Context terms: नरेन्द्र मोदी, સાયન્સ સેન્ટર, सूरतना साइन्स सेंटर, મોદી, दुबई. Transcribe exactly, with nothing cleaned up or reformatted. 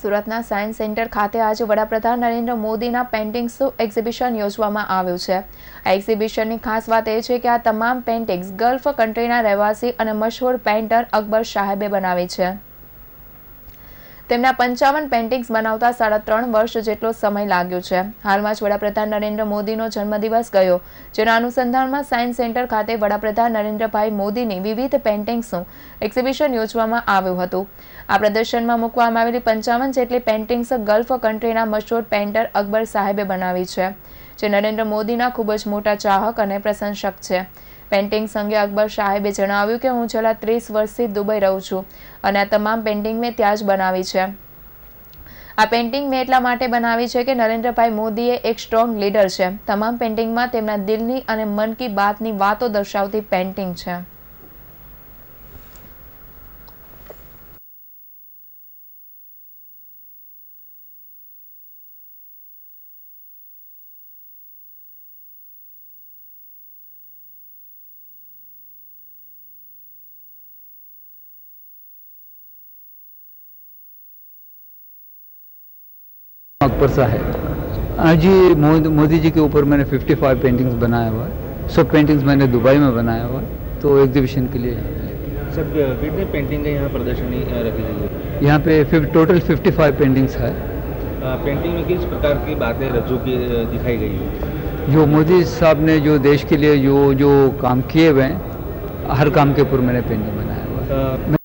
सूरतना साइन्स सेंटर खाते आज वडाप्रधान नरेन्द्र मोदीना पेन्टिंग्सનું એક્ઝિબિશન યોજવામાં આવ્યું છે। આ એક્ઝિબિશનની ખાસ વાત એ છે કે આ તમામ પેઇન્ટિંગ્સ ગલ્ફ કન્ટ્રીના રહેવાસી અને મશહૂર પેઇન્ટર અકબર સાહેબે બનાવી છે। તેમના પંચાવન પેઇન્ટિંગ્સ બનાવતા સાડા ત્રણ વર્ષ જેટલો સમય લાગ્યો છે। હાલમાં જ વડાપ્રધાન નરેન્દ્ર મોદીનો જન્મદિવસ ગયો, જેના અનુસંધાનમાં સાયન્સ સેન્ટર ખાતે વડાપ્રધાન નરેન્દ્રભાઈ મોદીની વિવિધ પેઇન્ટિંગ્સનું એક્ઝિબિશન યોજવામાં આવ્યું હતું। आ प्रदर्शन में मुकવામાં આવેલી પંચાવન જેટલી પેઇન્ટિંગ્સ ગલ્ફ કન્ટ્રીના મશહૂર પેઇન્ટર અકબર સાહેબે બનાવી છે, જે નરેન્દ્ર મોદીના ખૂબ જ મોટા ચાહક અને પ્રશંસક છે। પેઇન્ટિંગ્સ અંગે અકબર સાહેબે જણાવ્યું કે હું છેલ્લા ત્રીસ વર્ષથી દુબઈ રહું છું અને આ તમામ પેઇન્ટિંગ મેં ત્યાં જ બનાવી છે। આ પેઇન્ટિંગ મેં એટલા માટે બનાવી છે કે નરેન્દ્રભાઈ મોદીએ એક સ્ટ્રોંગ લીડર છે। તમામ પેઇન્ટિંગમાં તેમના દિલની અને મન કી બાતની વાતો દર્શાવતી પેઇન્ટિંગ છે। अकबर साहेब आज जी मोदी जी के ऊपर मैंने पचपन पेंटिंग्स बनाया हुआ है। सब पेंटिंग्स मैंने दुबई में बनाया हुआ है, तो एग्जीबिशन के लिए सब कितने पेंटिंग है यहाँ प्रदर्शनी रखी गई है। यहाँ पे फिव, टोटल पचपन पेंटिंग्स है। आ, पेंटिंग में किस प्रकार की बातें रज्जू की दिखाई गई है। जो मोदी साहब ने जो देश के लिए जो जो काम किए हुए हैं, हर काम के ऊपर मैंने पेंटिंग बनाया हुआ है।